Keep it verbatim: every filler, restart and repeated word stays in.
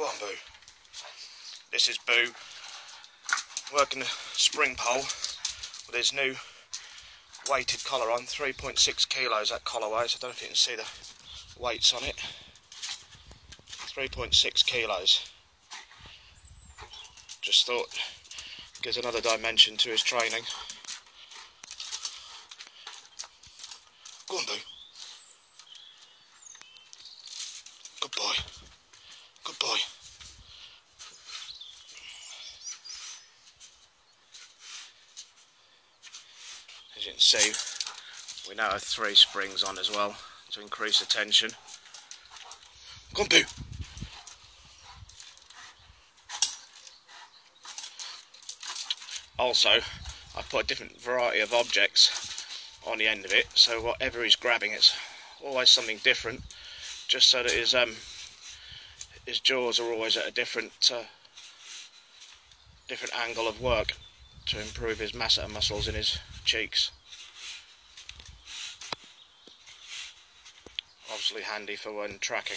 Go on, Boo. This is Boo working the spring pole with his new weighted collar on, three point six kilos that collar weighs. I don't know if you can see the weights on it, three point six kilos. Just thought it gives another dimension to his training. Go on, Boo. Good boy. Good boy. As you can see, we now have three springs on as well to increase the tension. Come on, Boo. Also, I put a different variety of objects on the end of it, so whatever he's grabbing, it's always something different, just so that his um his jaws are always at a different uh, different angle of work, to improve his masseter muscles in his cheeks. Obviously handy for when tracking.